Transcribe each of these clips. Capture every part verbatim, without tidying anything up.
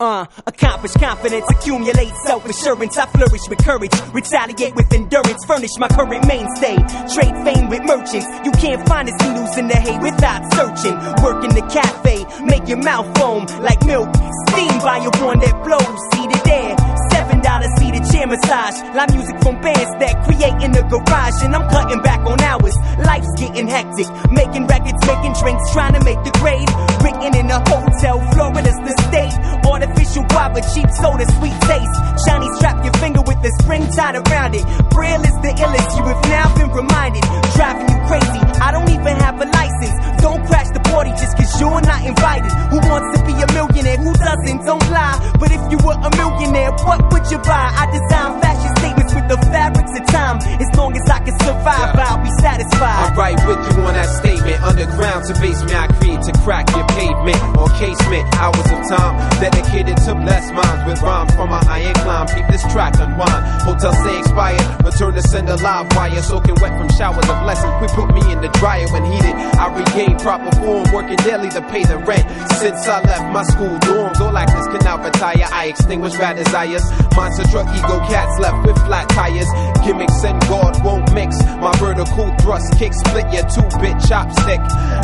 Uh, accomplish confidence, accumulate self-assurance. I flourish with courage, retaliate with endurance. Furnish my current mainstay, trade fame with merchants. You can't find us news in the hay without searching. Work in the cafe, make your mouth foam like milk, steamed by a one that blows. Seated there, seven dollars see the chair massage. Live music from bands that create in the garage, and I'm cutting back on hours. Life's getting hectic, making records, making drinks, trying to make the grade. Written in a hotel, Florida's the state. Artificial pop with cheap soda, sweet taste. Chinese trap your finger with the spring tied around it. Braille is the illest, you have now been reminded. Driving you crazy, I don't even have a license. Don't crash the party just cause you're not invited. Who wants to be a millionaire? Who doesn't? Don't lie. But if you were a millionaire, what would you buy? I design fashion statements with the fabrics of time. As long as I can survive, I'll be satisfied. I'm right with you on that statement. Underground to basement, I create to crack your pavement or casement. Hours of time dedicated to blessed minds with rhymes from my iron climb. Keep this track unwind. Hotel stay expired. Return to send a live wire. Soaking wet from showers of blessings. We put me in the dryer when heated. I regain proper form. Working daily to pay the rent. Since I left my school dorm, go like this cannot retire. I extinguish bad desires. Monster truck ego cats left with flat tires. Gimmicks and God won't mix. My vertical thrust kick split your two-bit chopstick.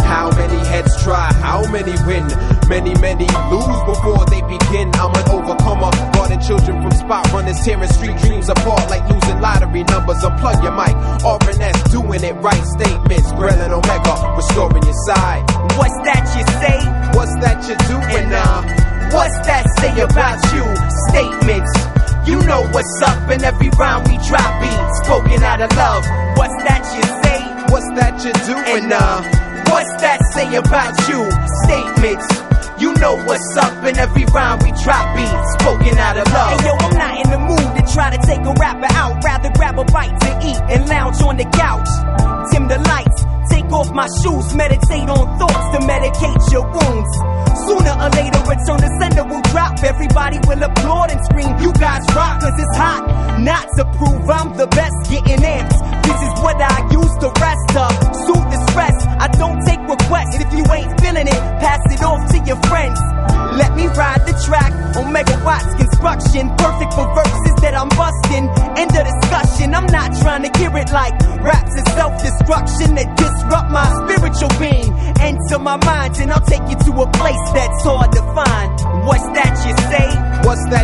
How many heads try? How many win? Many, many lose before they begin. I'm an overcomer, guarding children from spot runners, tearing street dreams apart like losing lottery numbers. Unplug your mic, R and S doing it right. Statements, Braille and Omega, restoring your side. What's that you say? What's that you doing now? What's that say about you? Statements. You know what's up, and every round we drop beats spoken out of love. What's that you say? What's that you doing now? Uh, what's that say about you? Statements. You know what's up, and every round we drop beats spoken out of love. Hey yo, I'm not in the mood to try to take a rapper out. Rather grab a bite to eat and lounge on the couch. Dim the lights, take off my shoes, meditate on thoughts to medicate your wounds. Sooner or later, return to sender will drop. Everybody will applaud and scream, you guys rock, cause it's hot. Not to prove I'm the best, getting amps. This is what I use to rest up, soothe the stress. I don't take requests. If you ain't feeling it, pass it off to your friends. Let me ride the track on megawatts construction. Perfect for verses that I'm busting. End of discussion. I'm not trying to hear it like raps and self-destruction that disrupt my spiritual being. Enter my mind and I'll take you to a place that's hard to find. What's that you say? What's that?